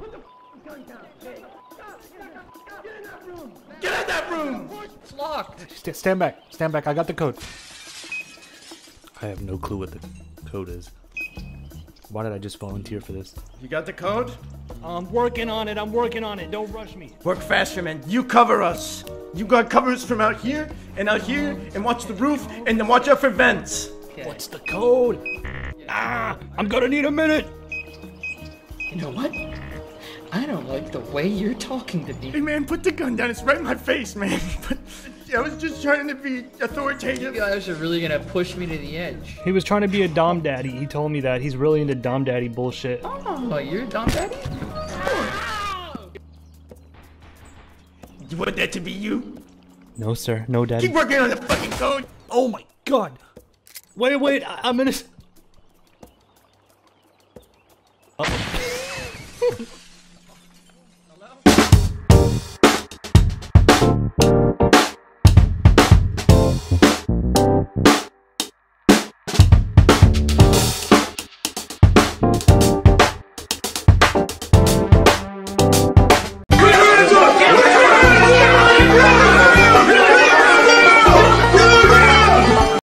Put the gun down. Hey. Get in that room. Get in that room. It's locked. Stand back. Stand back. I got the code. I have no clue what the code is. Why did I just volunteer for this? You got the code? I'm working on it. I'm working on it. Don't rush me. Work faster, man. You cover us. You got covers from out here, and watch the roof, and then watch out for vents. Okay. What's the code? Ah, I'm gonna need a minute. You know what? I don't like the way you're talking to me. Hey, man, put the gun down. It's right in my face, man. I was just trying to be authoritative. You guys are really gonna push me to the edge. He was trying to be a Dom Daddy. He told me that. He's really into Dom Daddy bullshit. Oh, you're a Dom Daddy? Oh. You want that to be you? No, sir. No, Daddy. Keep working on the fucking code. Oh, my God. Wait, wait. I'm gonna... Uh-oh.